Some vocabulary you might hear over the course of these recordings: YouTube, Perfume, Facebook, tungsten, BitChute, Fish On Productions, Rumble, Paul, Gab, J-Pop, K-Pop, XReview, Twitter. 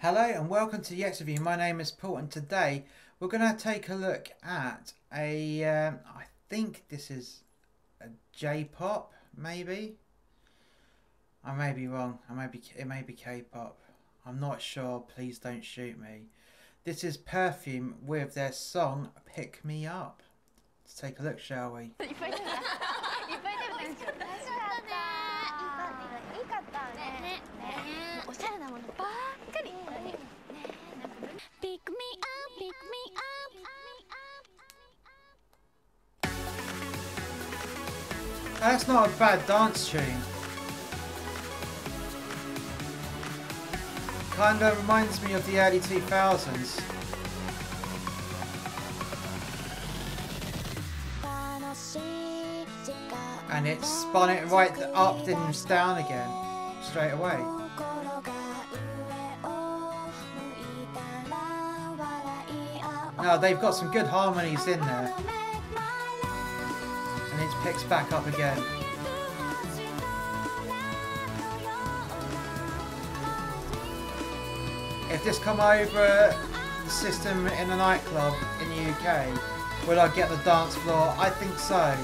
Hello and welcome to the X-Review. My name is Paul and today we're going to take a look at a, I think this is a J-Pop, maybe? I may be wrong, it may be K-Pop, I'm not sure, please don't shoot me. This is Perfume with their song, Pick Me Up. Let's take a look, shall we? That's not a bad dance tune. Kind of reminds me of the early 2000s. And it spun it right up, then down again, straight away. Now they've got some good harmonies in there. It picks back up again. If this come over the system in a nightclub in the UK, will I get the dance floor? I think so.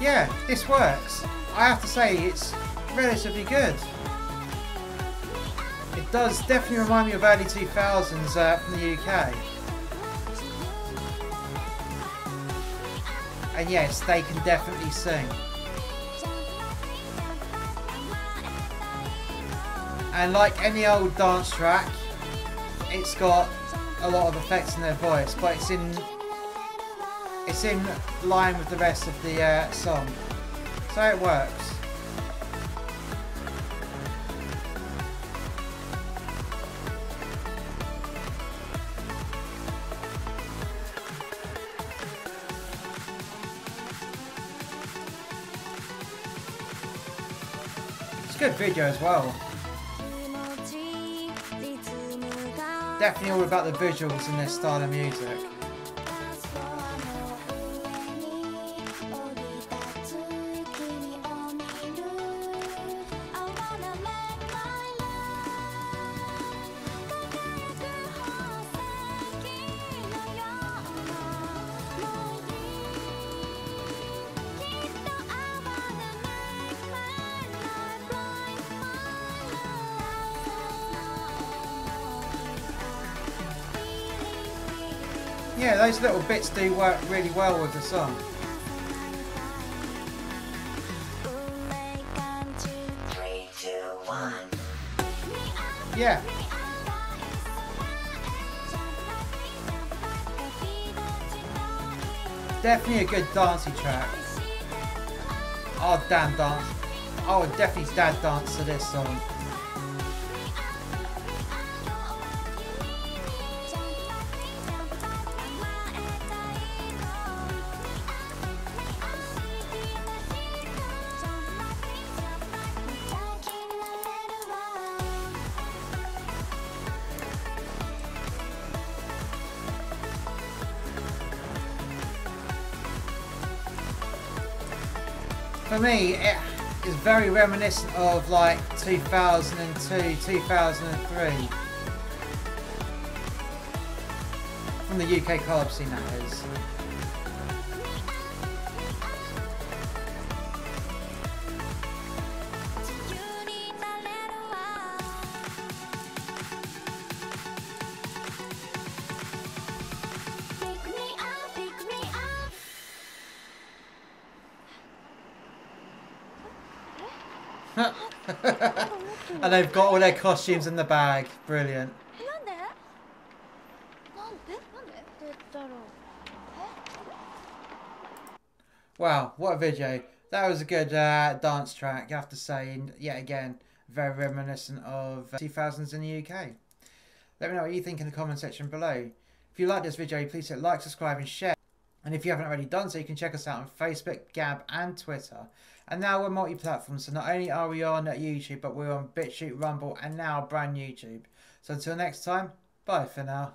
Yeah, this works. I have to say it's relatively good. It does definitely remind me of early 2000s from the UK. And yes, they can definitely sing. And like any old dance track, it's got a lot of effects in their voice, but it's in line with the rest of the song, so it works. It's a good video as well. Definitely all about the visuals in this style of music. Yeah, those little bits do work really well with the song. Three, two, one. Yeah. Definitely a good dancey track. I'll damn dance. I would definitely dad dance to this song. For me, it is very reminiscent of like 2002, 2003 from the UK club scene, that is. And they've got all their costumes in the bag. Brilliant. Wow, what a video. That was a good dance track, I have to say. And yet again, very reminiscent of 2000s in the UK. Let me know what you think in the comment section below. If you like this video, please hit like, subscribe and share. And if you haven't already done so, you can check us out on Facebook, Gab, and Twitter. And now we're multi-platform, so not only are we on YouTube, but we're on BitChute, Rumble, and now brand YouTube. So until next time, bye for now.